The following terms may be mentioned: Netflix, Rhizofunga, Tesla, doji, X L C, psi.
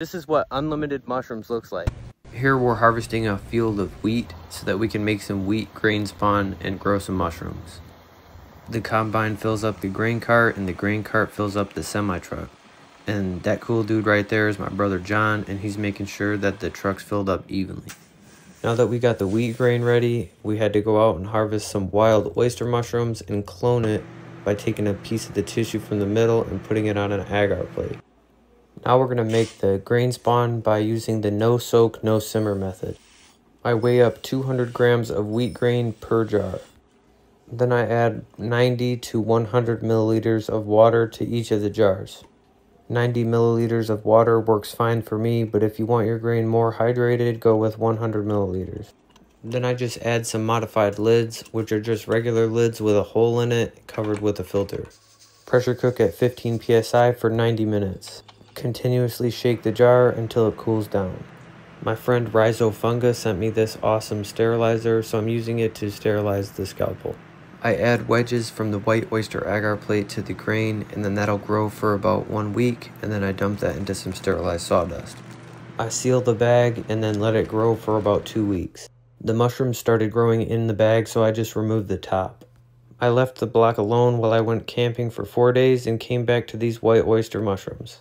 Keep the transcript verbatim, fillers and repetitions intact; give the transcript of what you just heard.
This is what unlimited mushrooms looks like. Here we're harvesting a field of wheat so that we can make some wheat grain spawn and grow some mushrooms. The combine fills up the grain cart and the grain cart fills up the semi-truck. And that cool dude right there is my brother John, and he's making sure that the truck's filled up evenly. Now that we got the wheat grain ready, we had to go out and harvest some wild oyster mushrooms and clone it by taking a piece of the tissue from the middle and putting it on an agar plate. Now we're going to make the grain spawn by using the no soak, no simmer method. I weigh up two hundred grams of wheat grain per jar. Then I add ninety to one hundred milliliters of water to each of the jars. ninety milliliters of water works fine for me, but if you want your grain more hydrated, go with one hundred milliliters. Then I just add some modified lids, which are just regular lids with a hole in it covered with a filter. Pressure cook at fifteen P S I for ninety minutes. Continuously shake the jar until it cools down. My friend Rhizofunga sent me this awesome sterilizer, so I'm using it to sterilize the scalpel. I add wedges from the white oyster agar plate to the grain, and then that'll grow for about one week, and then I dump that into some sterilized sawdust. I seal the bag and then let it grow for about two weeks. The mushrooms started growing in the bag, so I just removed the top. I left the block alone while I went camping for four days and came back to these white oyster mushrooms.